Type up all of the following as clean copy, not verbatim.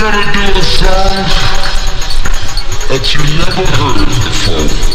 gonna do a song that you never heard before.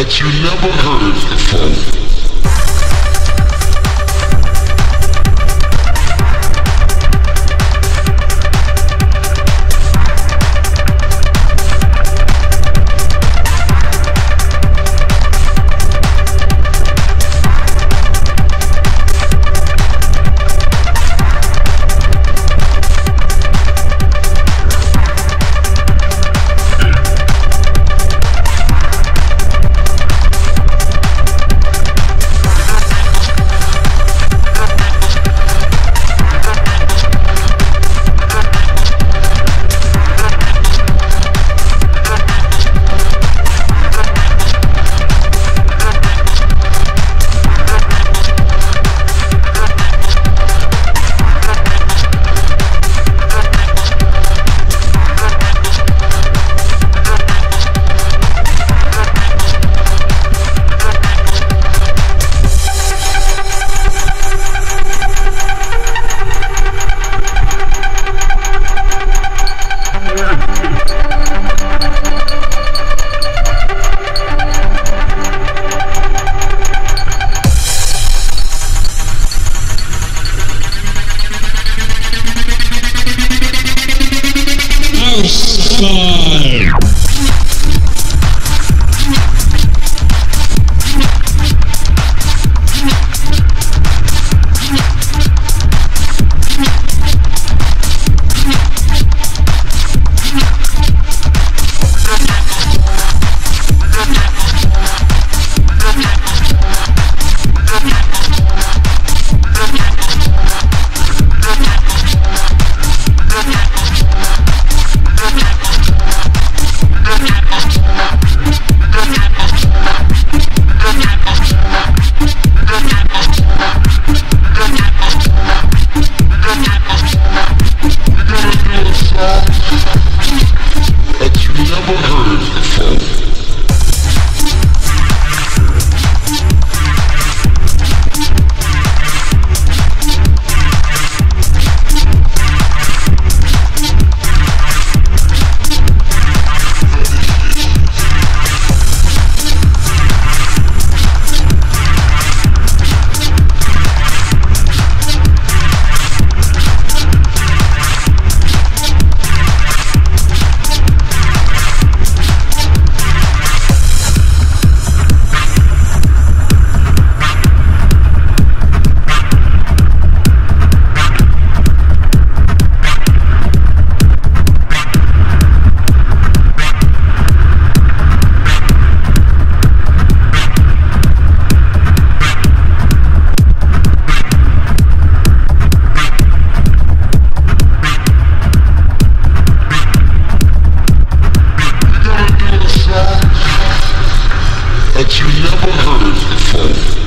that you never heard before. That you never heard before.